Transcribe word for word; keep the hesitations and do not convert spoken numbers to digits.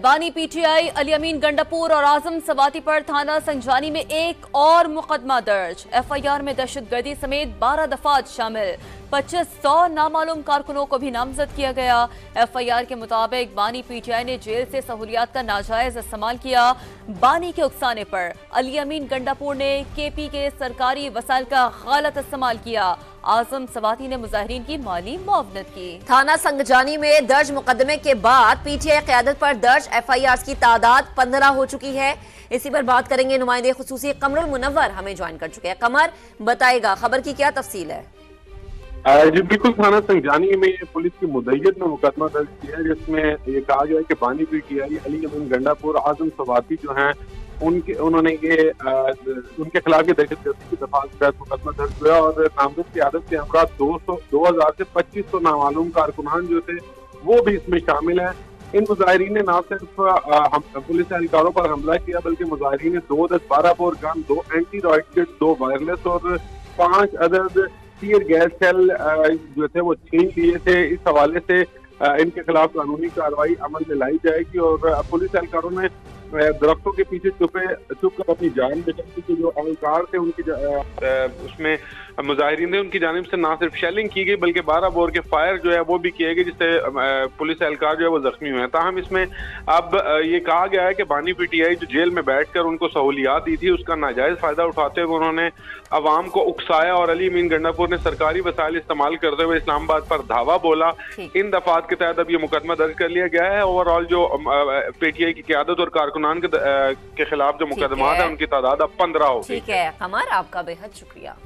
बानी पीटीआई अमीन गंडापुर और आजम सवाती पर थाना संजानी में एक और मुकदमा दर्ज। एफ आई आर में दहशतगर्दी समेत बारह दफात शामिल, पच्चीस सौ नामालूम कारकुनों को भी नामजद किया गया। एफ आई आर के मुताबिक बानी पीटीआई ने जेल से सहूलियात का नाजायज इस्तेमाल किया। बानी के उकसाने पर अमीन गंडापुर ने के पी के सरकारी वसाइल का गलत इस्तेमाल किया। आजम सवाती ने मुजाहिरीन की माली मुआवनत की। थाना संजानी में दर्ज मुकदमे के बाद पी टी आई क़यादत पर दर्ज एफ आई आर की तादाद पंद्रह हो चुकी है। इसी पर बात करेंगे, नुमाइंदे खुसूसी कमर मुनव्वर हमें ज्वाइन कर चुके हैं। कमर बताएगा खबर की क्या तफसील है। जी बिल्कुल, थाना संजानी में ये पुलिस की मुदैयत में मुकदमा दर्ज किया है, जिसमें ये कहा गया है कि बानी PTI Amin Gandapur Azam Swati जो हैं उनके उन्होंने ये उनके खिलाफ ये दहशतगर्दी की दफा के तहत मुकदमा दर्ज हुआ और नामजद की आदत के हमरा दो सौ दो हजार से पच्चीस सौ नामालूम कारकुनान जो थे वो भी इसमें शामिल हैं। इन मुजाहरीन ने ना सिर्फ पुलिस एहलकारों पर हमला किया, बल्कि मुजाहरीन ने दो दस बारह बोर गन, दो एंटी रॉकेट किट, दो वायरलेस और पाँच अदद टीयर गैस सेल जो थे वो छीन लिए थे। इस हवाले से इनके खिलाफ कानूनी कार्रवाई अमल में लाई जाएगी। और पुलिस एहलकारों ने दरख्तों के पीछे छुपे छुप कर अपनी जान बचाई थी। जो अहलकार थे उनकी उसमें मुजाहरीन थे, उनकी जानिब से ना सिर्फ शेलिंग की गई बल्कि बारह बोर के फायर जो है वो भी किए गए, जिससे पुलिस एहलकार जो है वो जख्मी हुए हैं। ताहम इसमें अब ये कहा गया है कि बानी पी टी आई जो जेल में बैठ कर उनको सहूलियात दी थी उसका नाजायज़ फ़ायदा उठाते हुए उन्होंने अवाम को उकसाया और अमीन गंडापुर ने सरकारी वसाइल इस्तेमाल करते हुए इस्लामाबाद पर धावा बोला। इन दफात के तहत अब ये मुकदमा दर्ज कर लिया गया है। ओवरऑल जो पी टी आई की क़यादत और कारकुनान के खिलाफ जो मुकदमा है उनकी तादाद अब पंद्रह हो गई। ठीक है कमर, आपका बेहद शुक्रिया।